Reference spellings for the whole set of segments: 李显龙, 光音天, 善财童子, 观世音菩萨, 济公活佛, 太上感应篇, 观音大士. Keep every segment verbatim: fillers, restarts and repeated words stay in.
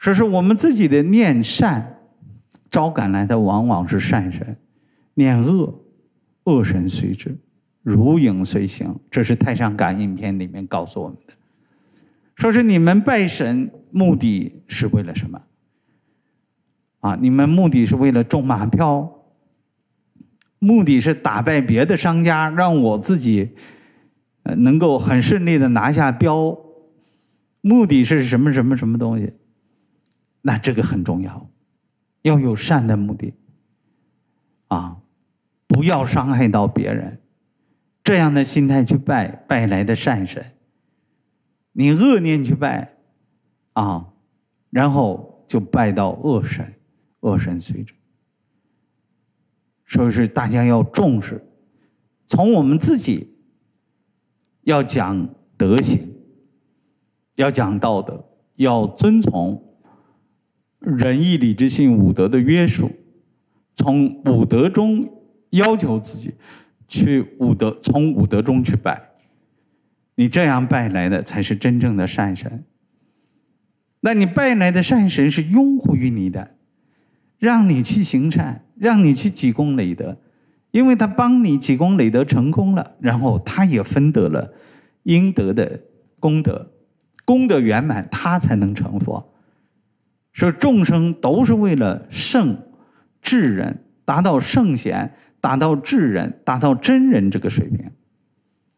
所以说我们自己的念善，招赶来的往往是善神；念恶，恶神随之，如影随形。这是《太上感应篇》里面告诉我们的。说是你们拜神目的是为了什么？啊，你们目的是为了中马票，目的是打败别的商家，让我自己能够很顺利的拿下标，目的是什么什么什么东西？那这个很重要，要有善的目的，啊，不要伤害到别人，这样的心态去拜，拜来的善神。你恶念去拜，啊，然后就拜到恶神，恶神随着。所以是大家要重视，从我们自己要讲德行，要讲道德，要遵从仁义礼智信五德的约束，从五德中要求自己去五德，从五德中去拜，你这样拜来的才是真正的善神。那你拜来的善神是拥护于你的，让你去行善，让你去积功累德，因为他帮你积功累德成功了，然后他也分得了应得的功德，功德圆满，他才能成佛。所以众生都是为了圣智人，达到圣贤，达到智人，达到真人这个水平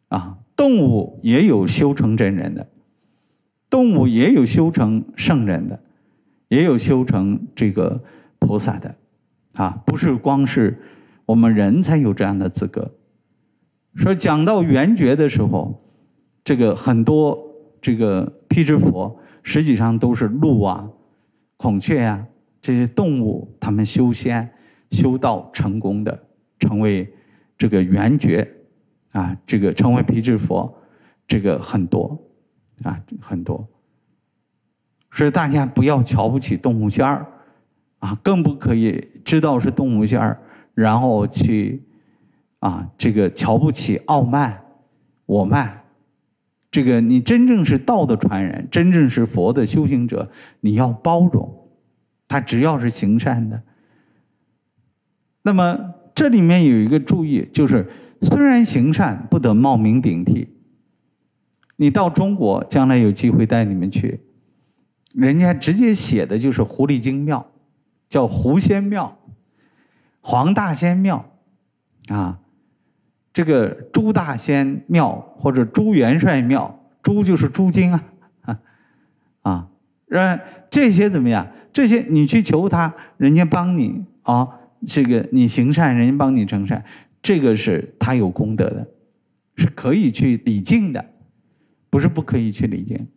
啊。动物也有修成真人的，动物也有修成圣人的，也有修成这个菩萨的啊，不是光是我们人才有这样的资格。所以讲到圆觉的时候，这个很多这个辟支佛实际上都是鹿啊、孔雀啊这些动物，他们修仙修道成功的，成为这个圆觉啊，这个成为辟支佛，这个很多啊，很多。所以大家不要瞧不起动物仙儿啊，更不可以知道是动物仙儿，然后去啊这个瞧不起傲慢、我慢。这个你真正是道的传人，真正是佛的修行者，你要包容他，只要是行善的。那么这里面有一个注意，就是虽然行善不得冒名顶替。你到中国，将来有机会带你们去，人家直接写的就是狐狸精庙，叫狐仙庙、黄大仙庙啊，这个朱大仙庙或者朱元帅庙，朱就是朱经啊啊啊，让这些怎么样？这些你去求他，人家帮你啊，这个你行善，人家帮你成善，这个是他有功德的，是可以去礼敬的，不是不可以去礼敬。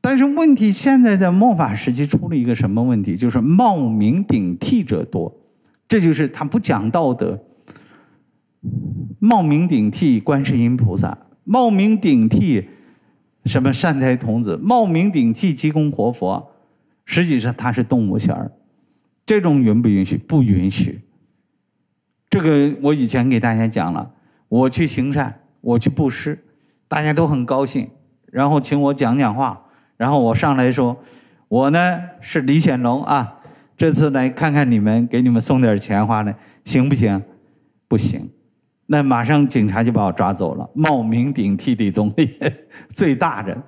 但是问题现在在末法时期出了一个什么问题？就是冒名顶替者多，这就是他不讲道德，冒名顶替观世音菩萨，冒名顶替什么善财童子，冒名顶替济公活佛，实际上他是动物仙儿，这种允不允许？不允许。这个我以前给大家讲了，我去行善，我去布施，大家都很高兴，然后请我讲讲话。然后我上来说，我呢是李显龙啊，这次来看看你们，给你们送点钱花呢，行不行？不行，那马上警察就把我抓走了，冒名顶替李总理，最大人，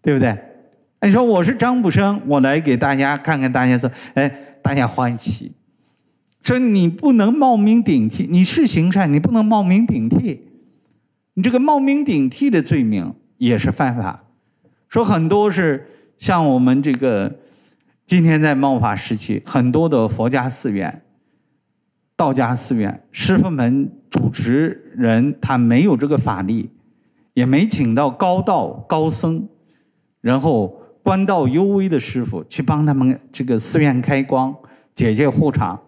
对不对？你说我是张卜生，我来给大家看看，大家说，哎，大家欢喜。说你不能冒名顶替，你是行善，你不能冒名顶替，你这个冒名顶替的罪名也是犯法。说很多是像我们这个今天在末法时期，很多的佛家寺院、道家寺院师父们主持人，他没有这个法力，也没请到高道高僧，然后观道幽微的师父去帮他们这个寺院开光、解决护场，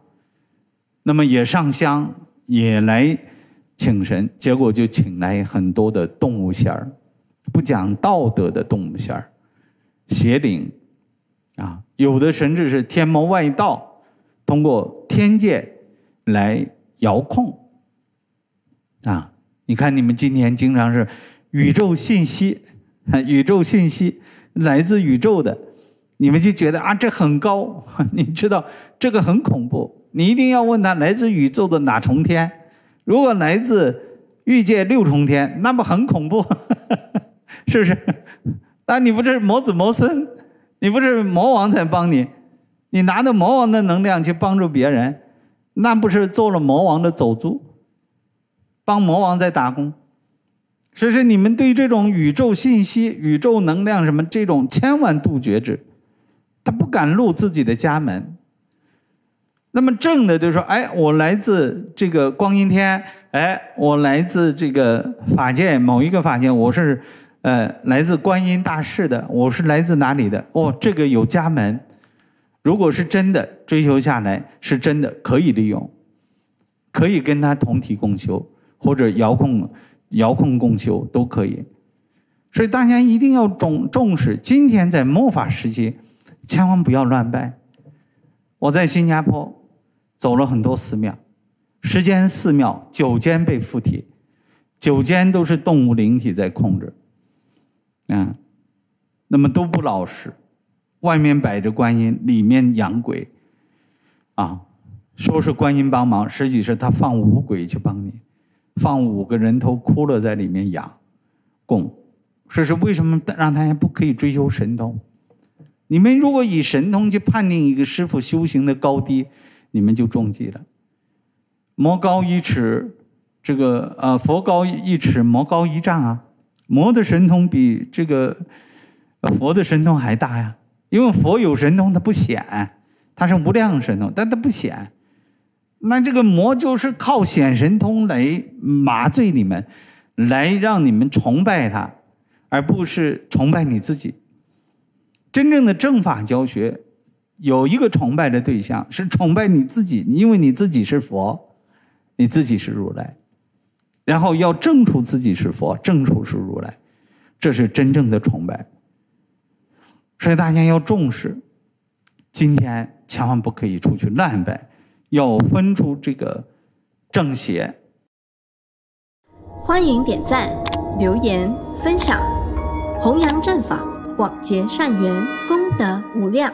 那么也上香也来请神，结果就请来很多的动物仙儿，不讲道德的动物仙儿、邪灵啊，有的甚至是天魔外道，通过天界来遥控啊！你看，你们今天经常是宇宙信息，宇宙信息来自宇宙的，你们就觉得啊，这很高，你知道这个很恐怖。你一定要问他来自宇宙的哪重天，如果来自欲界六重天，那不很恐怖，是不是？那你不是魔子魔孙，你不是魔王在帮你，你拿着魔王的能量去帮助别人，那不是做了魔王的走卒，帮魔王在打工。所以说你们对这种宇宙信息、宇宙能量什么这种千万度绝之，他不敢入自己的家门。那么正的就说，哎，我来自这个光音天，哎，我来自这个法界某一个法界，我是呃来自观音大士的，我是来自哪里的？哦，这个有家门。如果是真的追求下来，是真的可以利用，可以跟他同体共修，或者遥控遥控共修都可以。所以大家一定要重重视，今天在末法时期，千万不要乱拜。我在新加坡走了很多寺庙，十间寺庙九间被附体，九间都是动物灵体在控制，嗯，那么都不老实。外面摆着观音，里面养鬼，啊，说是观音帮忙，实际是他放五鬼去帮你，放五个人头窟窿在里面养供。这是为什么让大家不可以追求神通？你们如果以神通去判定一个师父修行的高低，你们就中计了。魔高一尺，这个呃佛高一尺，魔高一丈啊。魔的神通比这个佛的神通还大呀。因为佛有神通，它不显，它是无量神通，但它不显。那这个魔就是靠显神通来麻醉你们，来让你们崇拜它，而不是崇拜你自己。真正的正法教学有一个崇拜的对象，是崇拜你自己，因为你自己是佛，你自己是如来，然后要证出自己是佛，证出是如来，这是真正的崇拜。所以大家要重视，今天千万不可以出去乱拜，要分出这个正邪。欢迎点赞、留言、分享，弘扬正法，广结善缘，功德无量。